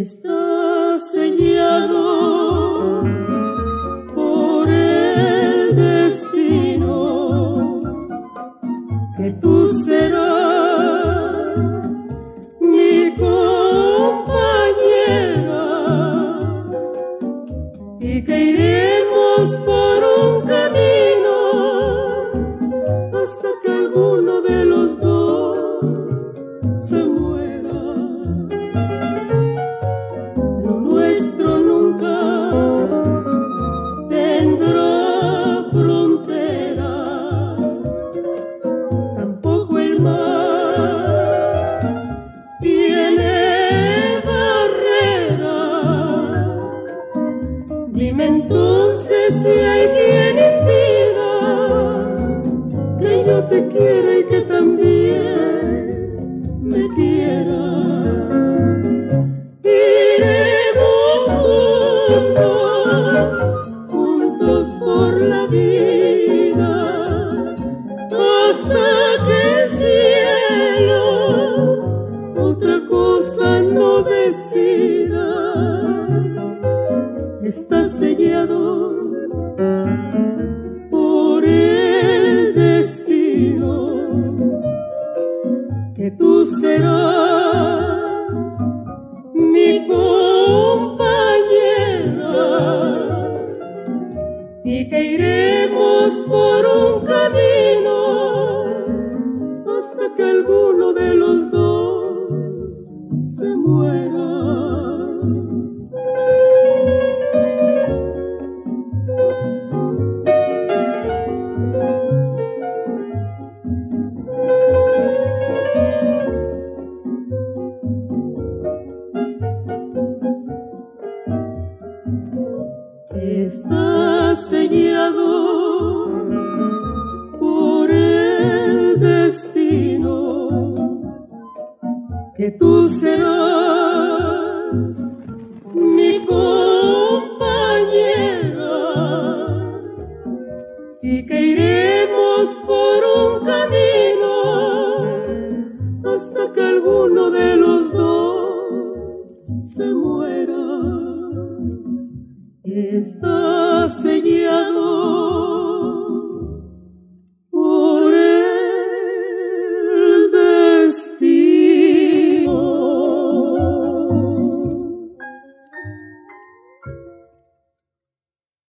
está sellado por el destino, que tú serás mi compañera y que iremos por un camino hasta que alguno de los dos se muera. Lo nuestro nunca tendrá frontera, tampoco el mar tiene barreras. Dime entonces si hay quien impida que yo te quiera y que también me quieras. Iremos juntos, juntos por la vida, hasta que el cielo otra cosa no decida. Está sellado por el destino, que tú serás mi compañera y que iremos por un camino hasta que alguno de los dos se muera. Está sellado por el destino, que tú serás mi compañera y que iremos por un camino hasta que alguno de los dos se muera. Está sellado.